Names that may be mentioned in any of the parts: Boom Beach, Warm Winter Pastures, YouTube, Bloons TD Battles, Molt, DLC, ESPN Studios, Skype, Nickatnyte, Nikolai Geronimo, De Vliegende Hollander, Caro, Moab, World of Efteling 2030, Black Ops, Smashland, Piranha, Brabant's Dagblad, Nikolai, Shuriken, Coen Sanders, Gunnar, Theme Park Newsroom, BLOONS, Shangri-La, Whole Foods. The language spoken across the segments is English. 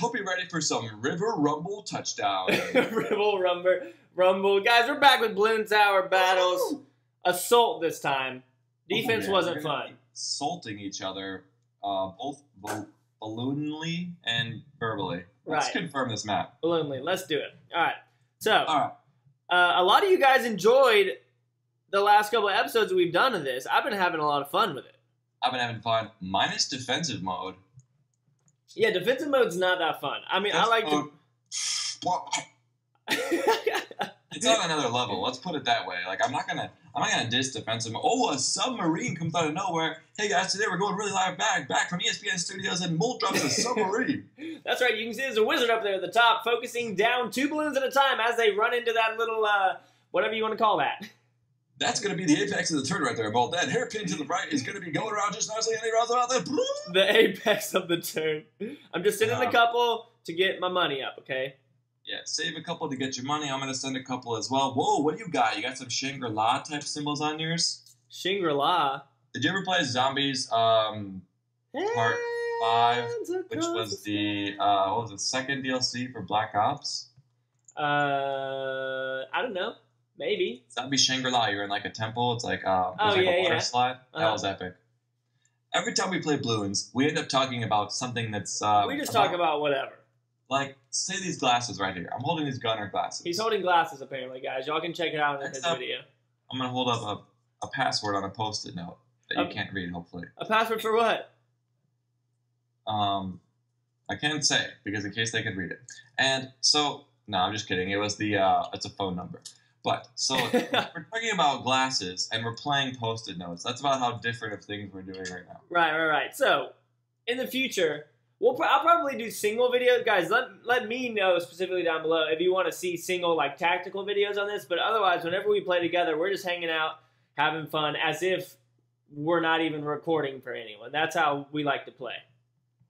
Hope you're ready for some River Rumble touchdown. Rumble. Guys, we're back with Bloons TD Battles. Ooh. Assault this time. Defense wasn't fun. Assaulting each other, both balloonly and verbally. Let's confirm this map. Balloonly. Let's do it. All right. So, a lot of you guys enjoyed the last couple of episodes that we've done of this. I've been having a lot of fun with it. I've been having fun. Minus defensive mode. Yeah, defensive mode's not that fun. I mean, it's on another level. Let's put it that way. Like, I'm not gonna diss defensive mode. Oh, a submarine comes out of nowhere. Hey guys, today we're going really live back from ESPN Studios, and Molt drops a submarine. That's right. You can see there's a wizard up there at the top, focusing down two balloons at a time as they run into that little whatever you want to call that. That's going to be the apex of the turn right there, Molt. That hairpin to the right is going to be going around just nicely. And around the apex of the turn. I'm just sending a couple to get my money up, okay? Yeah, save a couple to get your money. I'm going to send a couple as well. Whoa, what do you got? You got some Shangri-La type symbols on yours? Shangri-La? Did you ever play Zombies Part 5, which was the what was it, second DLC for Black Ops? I don't know. Maybe. That'd be Shangri-La. You're in like a temple. It's like, a water slide. That was epic. Every time we play Bloons, we end up talking about something that's... we just talk about whatever. Like, say these glasses right here. I'm holding these Gunnar glasses. He's holding glasses, apparently, guys. Y'all can check it out in this video. I'm going to hold up a password on a post-it note that you can't read, hopefully. A password for what? I can't say, because in case they could read it. And so... No, I'm just kidding. It was the... it's a phone number. But, so, we're talking about glasses, and we're playing post-it notes. That's about how different of things we're doing right now. Right. So, in the future, I'll probably do single videos. Guys, let me know specifically down below if you want to see single, like, tactical videos on this. But otherwise, whenever we play together, we're just hanging out, having fun, as if we're not even recording for anyone. That's how we like to play.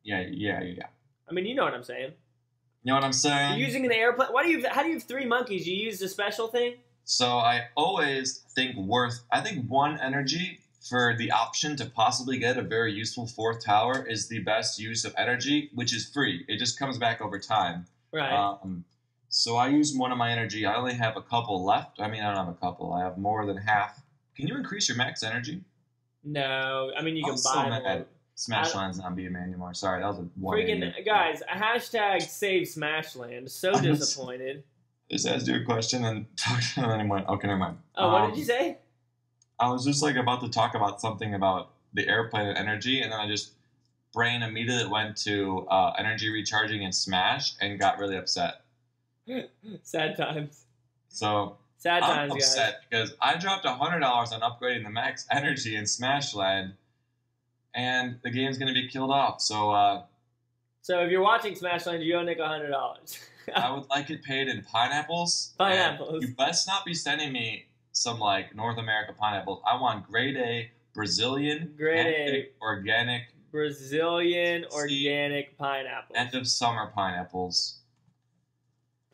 Yeah. I mean, you know what I'm saying. You know what I'm saying? You're using an airplane. How do you have three monkeys? You used a special thing? So I always think I think one energy for the option to possibly get a very useful fourth tower is the best use of energy, which is free. It just comes back over time. Right. So I use one of my energy. I only have a couple left. I mean, I don't have a couple. I have more than half. Can you increase your max energy? No. I mean, you can buy Smashland's not being man anymore. Sorry, that was a one. Freaking guys, hashtag save Smashland. So disappointed. Just asked you a question and talked to anyone. Okay, never mind. Oh, what did you say? I was just like about to talk about something about the airplane and energy, and then I just brain immediately went to energy recharging and Smash, and got really upset. Sad times. So. Sad times, guys. I'm upset because I dropped $100 on upgrading the max energy in Smashland. And the game's going to be killed off. So so if you're watching Smashland, you owe Nick $100. I would like it paid in pineapples. Pineapples. You best not be sending me some, like, North America pineapples. I want grade A Brazilian. Organic. Brazilian organic pineapples. End of summer pineapples.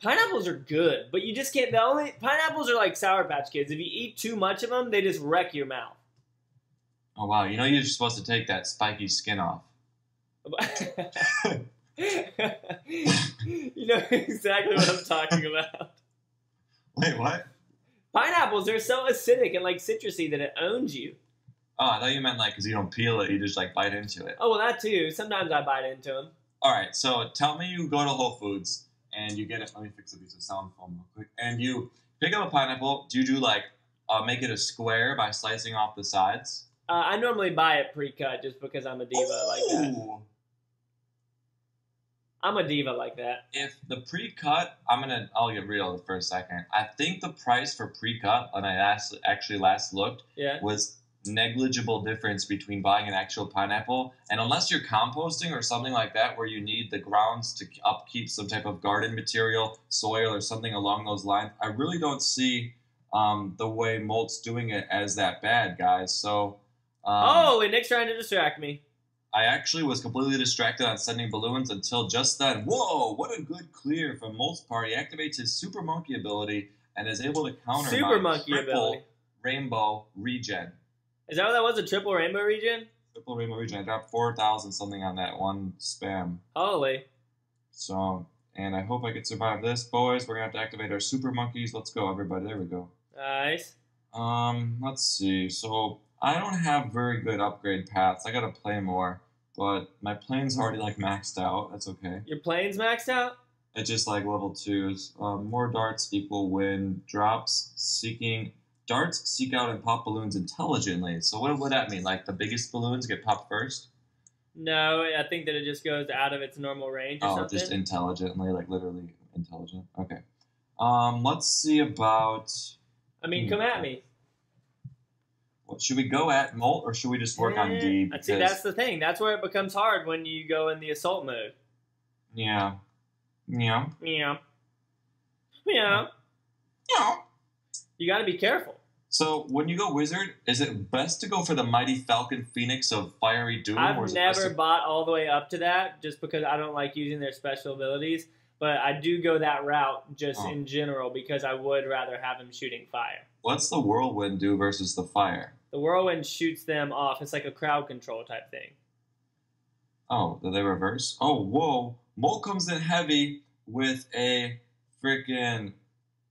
Pineapples are good, but you just can't. Pineapples are like Sour Patch Kids. If you eat too much of them, they just wreck your mouth. Oh, wow. You know you're supposed to take that spiky skin off. You know exactly what I'm talking about. Wait, what? Pineapples, they're so acidic and, like, citrusy that it owns you. Oh, I thought you meant, like, because you don't peel it. You just, like, bite into it. Oh, well, that too. Sometimes I bite into them. All right. So tell me you go to Whole Foods and you get it. Let me fix a piece of sound foam real quick. And you pick up a pineapple. Do you do, like, make it a square by slicing off the sides? I normally buy it pre-cut just because I'm a diva like that. I'm a diva like that. If the pre-cut, I'll get real for a second. I think the price for pre-cut when I actually last looked was negligible difference between buying an actual pineapple and unless you're composting or something like that where you need the grounds to upkeep some type of garden material, soil or something along those lines. I really don't see the way Molt's doing it as that bad, guys. So. And Nick's trying to distract me. I actually was completely distracted on sending balloons until just then. Whoa, what a good clear from Molt's party. Activates his Super Monkey ability and is able to counter my triple rainbow regen. Is that what that was, a triple rainbow regen? Triple rainbow regen. I dropped 4,000 something on that one spam. Holy. So, and I hope I could survive this. Boys, we're going to have to activate our super monkeys. Let's go, everybody. There we go. Nice. Let's see. So, I don't have very good upgrade paths. I got to play more. But my plane's already, like, maxed out. That's okay. Your plane's maxed out? It's just, like, level 2s. More darts equal win. Drops seeking... Darts seek out and pop balloons intelligently. So what would that mean? Like, the biggest balloons get popped first? No, I think that it just goes out of its normal range or something. Oh, just intelligently, like literally intelligent. Okay. Let's see about... I mean, come at me. What, should we go at Molt or should we just work on D? Because... See, that's the thing. That's where it becomes hard when you go in the assault mode. Yeah. Yeah. Yeah. Yeah. Yeah. You got to be careful. So, when you go Wizard, is it best to go for the Mighty Falcon Phoenix of Fiery Doom? I've never bought all the way up to that, just because I don't like using their special abilities. But I do go that route just in general, because I would rather have them shooting fire. What's the Whirlwind do versus the fire? The Whirlwind shoots them off. It's like a crowd control type thing. Oh, do they reverse? Oh, whoa. Molt comes in heavy with a freaking...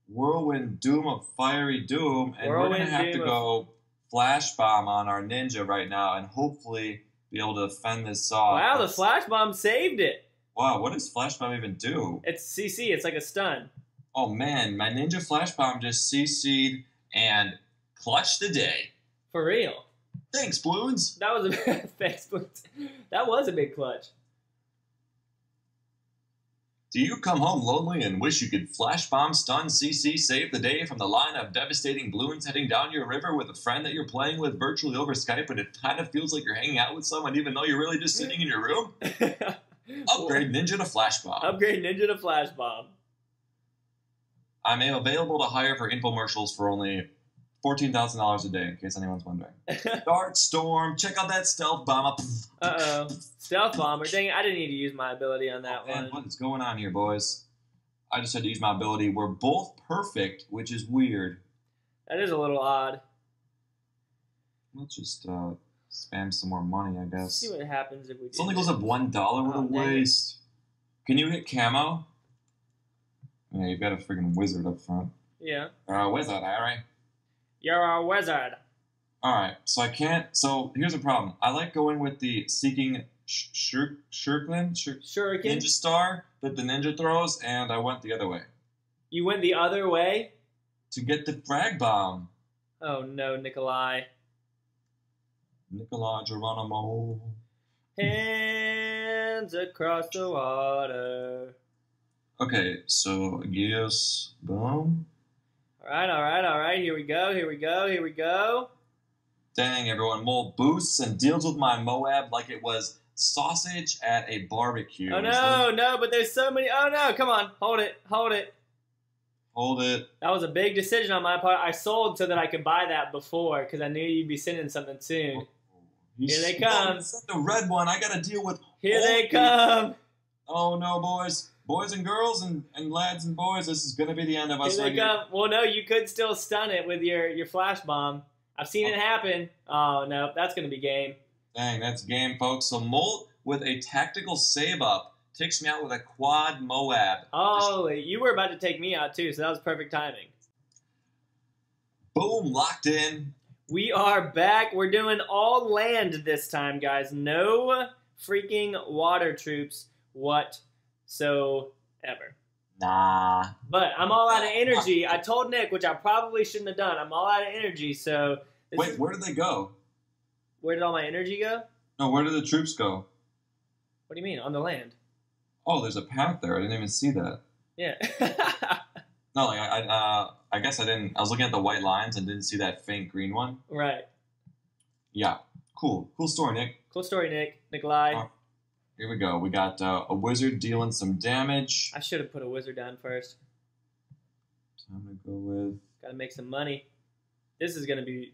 Whirlwind Doom of Fiery Doom, and we're going to have to go Flash Bomb on our Ninja right now and hopefully be able to defend this off. Wow, the Flash Bomb saved it. Wow, what does Flash Bomb even do? It's CC, it's like a stun. Oh man, my Ninja Flash Bomb just CC'd and clutched the day. For real. Thanks, Bloons. That was a thanks, Bloons. That was a big clutch. Do you come home lonely and wish you could flash bomb, stun, CC, save the day from the line of devastating balloons heading down your river with a friend that you're playing with virtually over Skype, and it kind of feels like you're hanging out with someone even though you're really just sitting in your room? Upgrade Ninja to Flash Bomb. Upgrade Ninja to Flash Bomb. I'm available to hire for infomercials for only $14,000 a day, in case anyone's wondering. Dart Storm, check out that Stealth Bomber. Uh-oh. Stealth Bomber. Dang it, I didn't need to use my ability on that one. Man, what is going on here, boys? I just had to use my ability. We're both perfect, which is weird. That is a little odd. Let's just spam some more money, I guess. Let's see what happens if we do. It only goes up $1. What a waste. Can you hit camo? Yeah, you've got a freaking wizard up front. Yeah. Wizard, all right. You're a wizard. Alright, so I can't... So, here's the problem. I like going with the Seeking Shuriken Ninja Star that the ninja throws, and I went the other way. You went the other way? To get the frag bomb. Oh no, Nikolai. Nikolai Geronimo. Hands across the water. Okay, so, yes, boom. Alright, alright, alright, here we go, here we go, here we go. Dang, everyone, Molt boosts and deals with my Moab like it was sausage at a barbecue. Oh no, no, but there's so many, oh no, come on, hold it, hold it. Hold it. That was a big decision on my part. I sold so that I could buy that before, because I knew you'd be sending something soon. Oh, here they come. The red one, I gotta deal with. Here they come. Oh no, boys. Boys and girls and lads and boys, this is going to be the end of us. Right here. Well, no, you could still stun it with your flash bomb. I've seen it happen. Oh, no, that's going to be game. Dang, that's game, folks. So Molt with a tactical save-up takes me out with a quad Moab. Oh, you were about to take me out, too, so that was perfect timing. Boom, locked in. We are back. We're doing all land this time, guys. No freaking water troops whatsoever. Nah. But I'm all out of energy. I told Nick, which I probably shouldn't have done. I'm all out of energy, so... Wait, where did they go? Where did all my energy go? No, where did the troops go? What do you mean? On the land. Oh, there's a path there. I didn't even see that. Yeah. No, like, I guess I didn't... I was looking at the white lines and didn't see that faint green one. Right. Yeah. Cool. Cool story, Nick. Cool story, Nick. Nikolai. Here we go. We got a wizard dealing some damage. I should have put a wizard down first. Time to go with. Got to make some money. This is gonna be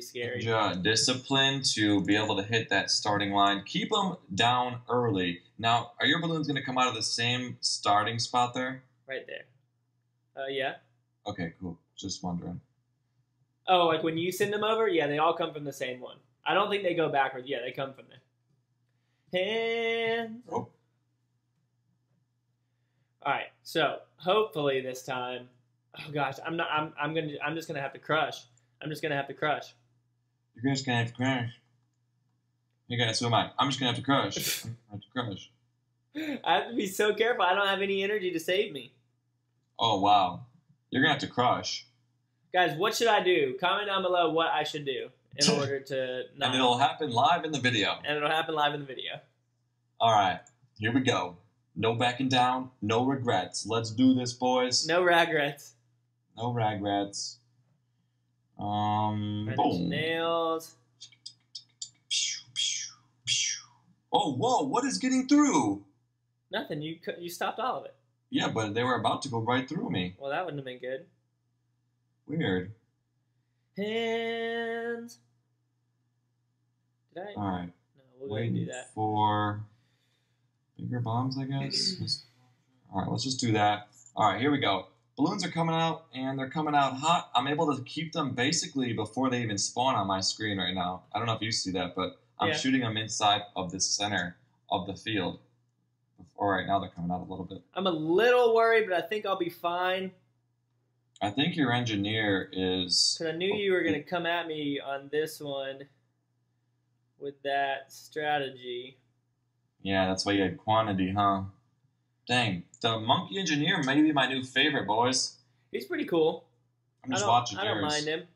scary. Ninja discipline to be able to hit that starting line. Keep them down early. Now, are your balloons gonna come out of the same starting spot there? Right there. Yeah. Okay, cool. Just wondering. Oh, like when you send them over? Yeah, they all come from the same one. I don't think they go backwards. Yeah, they come from there. Hands. Oh. All right, so hopefully this time. Oh gosh, I'm just gonna have to crush. You're just gonna have to crush. You guys, so am I. I'm just gonna have to crush. I have to be so careful. I don't have any energy to save me. Oh wow, you're gonna have to crush. Guys, what should I do? Comment down below what I should do in order to. Not and it'll happen live in the video. All right, here we go. No backing down, no regrets. Let's do this, boys. No regrets. No regrets. Boom. Nails. Oh, whoa! What is getting through? Nothing. You stopped all of it. Yeah, but they were about to go right through me. Well, that wouldn't have been good. Weird. Hands. Did I? All right. No, we'll do that. For bigger bombs, I guess. All right, let's just do that. All right, here we go. Balloons are coming out, and they're coming out hot. I'm able to keep them basically before they even spawn on my screen right now. I don't know if you see that, but I'm shooting them inside of the center of the field. All right, now they're coming out a little bit. I'm a little worried, but I think I'll be fine. I think your engineer is... Because I knew you were going to come at me on this one with that strategy. Yeah, that's why you had quantity, huh? Dang, the monkey engineer may be my new favorite, boys. He's pretty cool. I'm just watching yours. I don't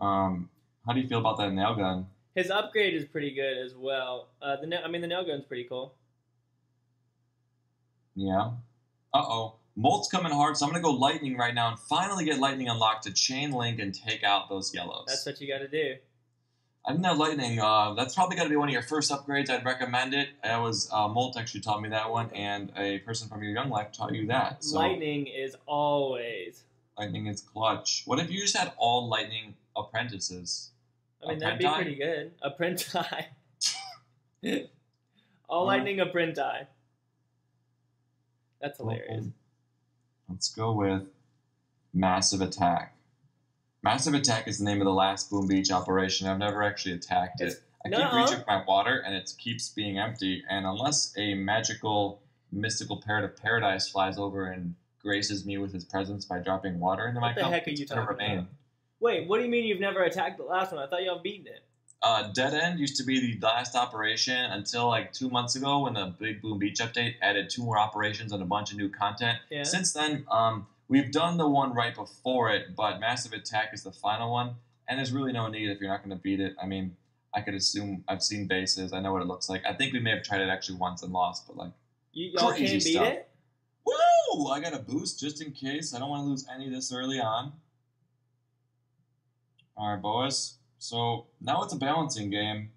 mind him. How do you feel about that nail gun? His upgrade is pretty good as well. The nail gun's pretty cool. Yeah. Uh-oh. Molt's coming hard, so I'm going to go lightning right now and finally get lightning unlocked to chain link and take out those yellows. That's what you got to do. I didn't have lightning. That's probably got to be one of your first upgrades. I'd recommend it. That was Molt actually taught me that one, and a person from your young life taught you that. So, lightning is always. Lightning is clutch. What if you just had all lightning apprentices? I mean, that'd be pretty good. Apprenti. All lightning apprenti. That's hilarious. Let's go with Massive Attack. Massive Attack is the name of the last Boom Beach operation. I've never actually attacked it. I keep reaching for my water, and it keeps being empty. And unless a magical, mystical parrot of paradise flies over and graces me with his presence by dropping water into my cup, it's going to remain. Wait, what do you mean you've never attacked the last one? I thought y'all beaten it. Dead End used to be the last operation until like 2 months ago when the big Boom Beach update added 2 more operations and a bunch of new content. Yeah. Since then, we've done the one right before it, but Massive Attack is the final one, and there's really no need if you're not going to beat it. I mean, I could assume I've seen bases. I know what it looks like. I think we may have tried it actually once and lost, but like y'all can't beat it? Woo! I got a boost just in case. I don't want to lose any this early on. All right, boys. So now it's a balancing game.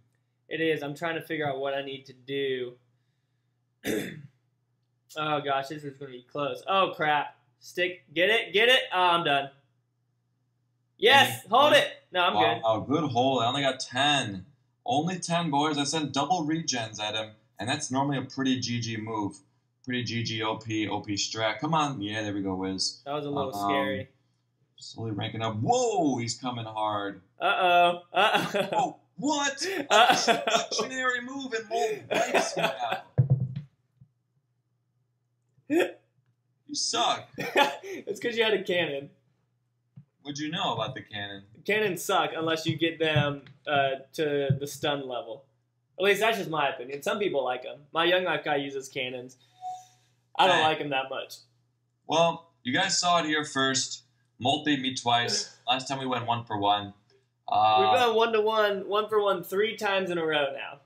It is. I'm trying to figure out what I need to do. Oh, gosh. This is going to be close. Oh, crap. Stick. Get it. Get it. Oh, I'm done. Yes. Hold it. No, I'm good. Oh, good hold. I only got 10. Only 10, boys. I sent double regens at him, and that's normally a pretty GG move. Pretty GG OP strat. Come on. Yeah, there we go, Wiz. That was a little scary. Slowly ranking up. Whoa, he's coming hard. Uh-oh. Uh-oh. Oh, what? Legendary move and Molt wipes you out. You suck. It's because you had a cannon. What'd you know about the cannon? Cannons suck unless you get them to the stun level. At least that's just my opinion. Some people like them. My young life guy uses cannons. I don't like them that much. Well, you guys saw it here first. Molt beat me twice. Last time we went 1-for-1. We've gone 1-to-1, 1-for-1 3 times in a row now.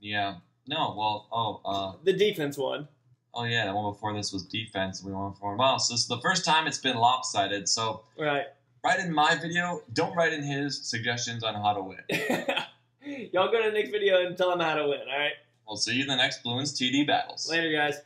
Yeah. No, well, the defense one. Oh, yeah, that one before this was defense. We won 4 miles. So this is the first time it's been lopsided. So write in my video. Don't write in his suggestions on how to win. Y'all go to the next video and tell him how to win, all right? We'll see you in the next Bloons TD Battles. Later, guys.